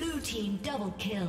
Blue team double kill.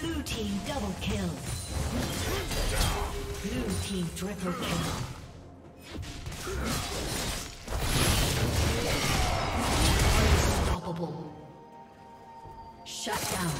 Blue team double kill. Blue team triple kill. Unstoppable. Shut down.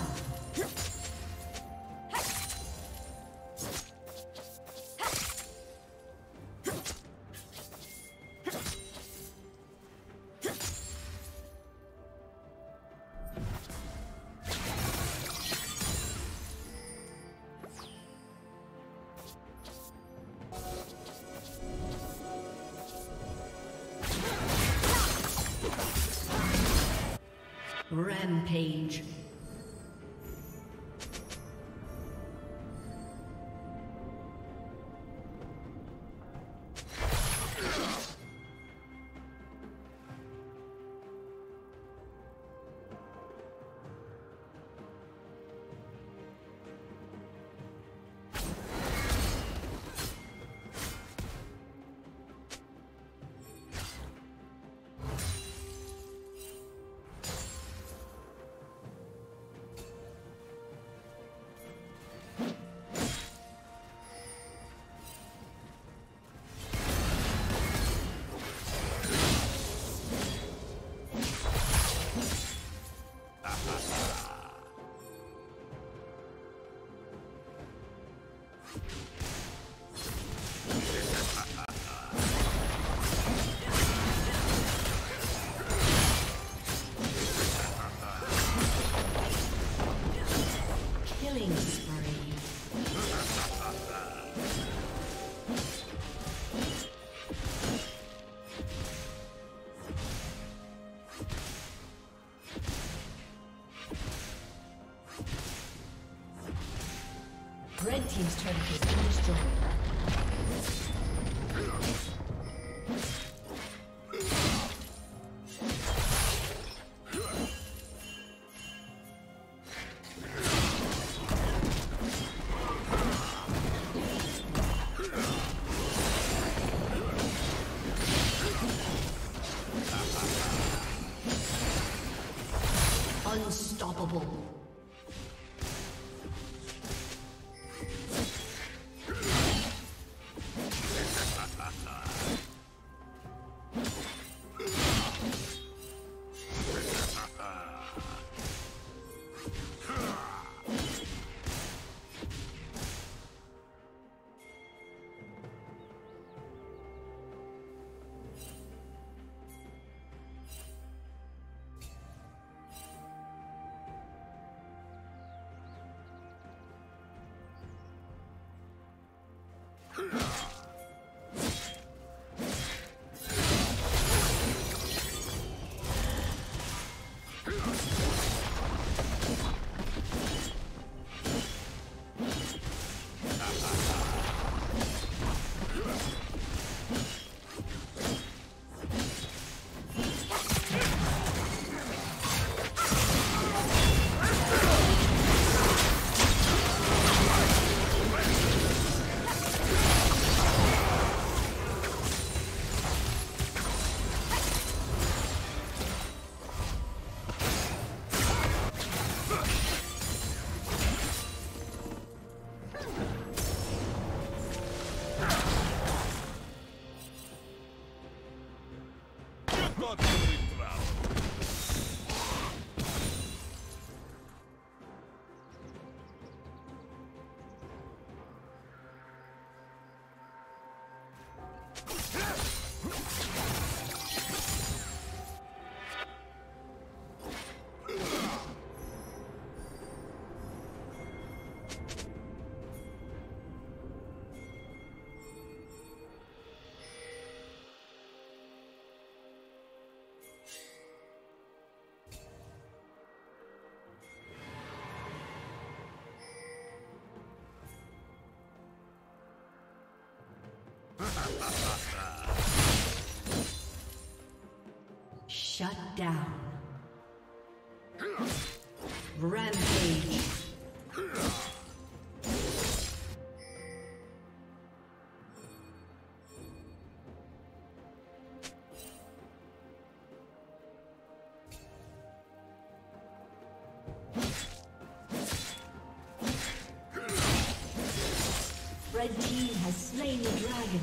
Rampage. Red team's turret has been destroyed. Shut down. Rampage. Red team has slain the dragon.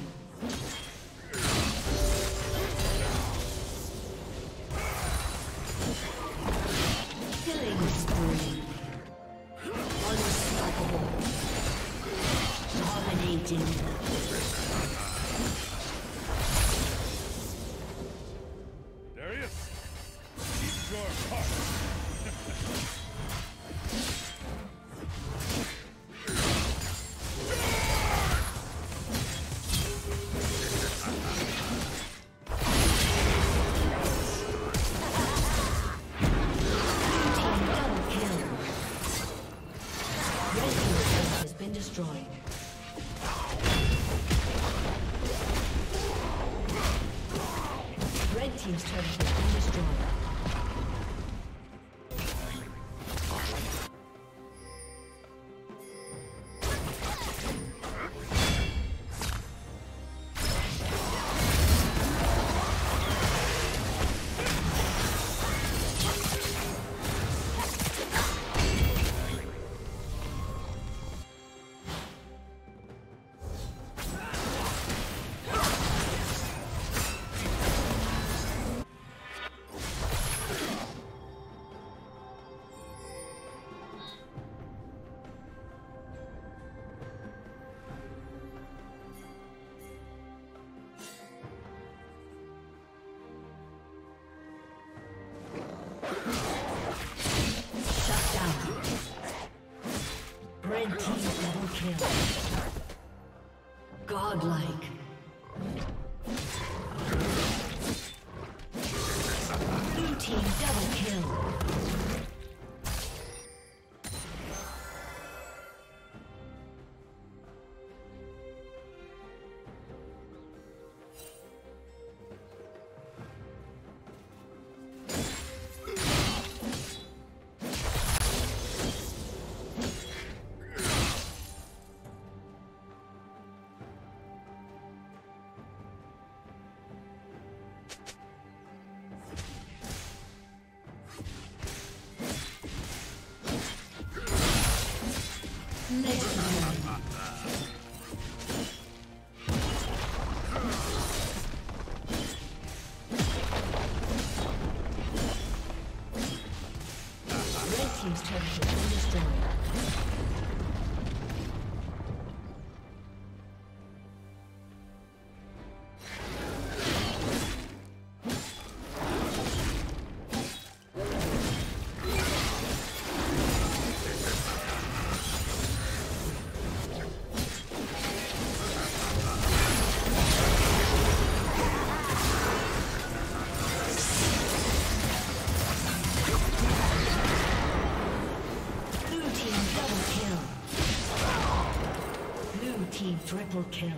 Team's turret has been destroyed. Godlike. Blue team double kill. Triple kill.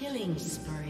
Killing spree.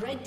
Red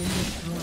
been destroyed.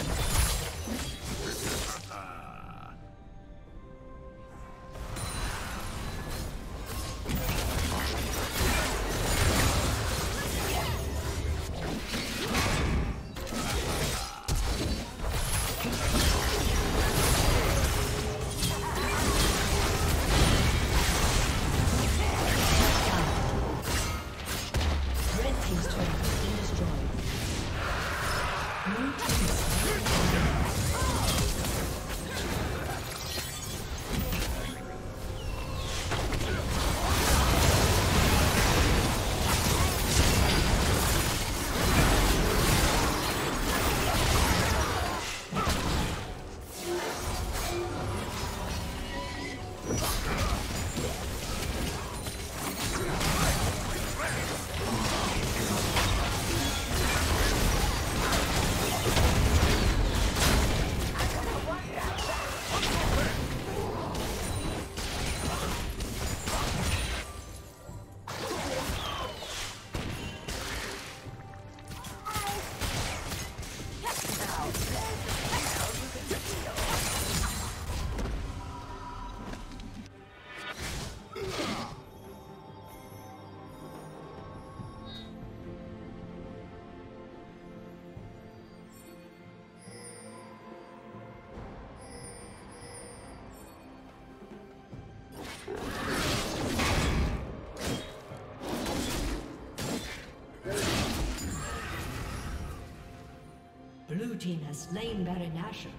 Blue team has slain Baron Nashor.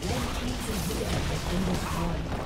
Red team's inhibitor has been destroyed.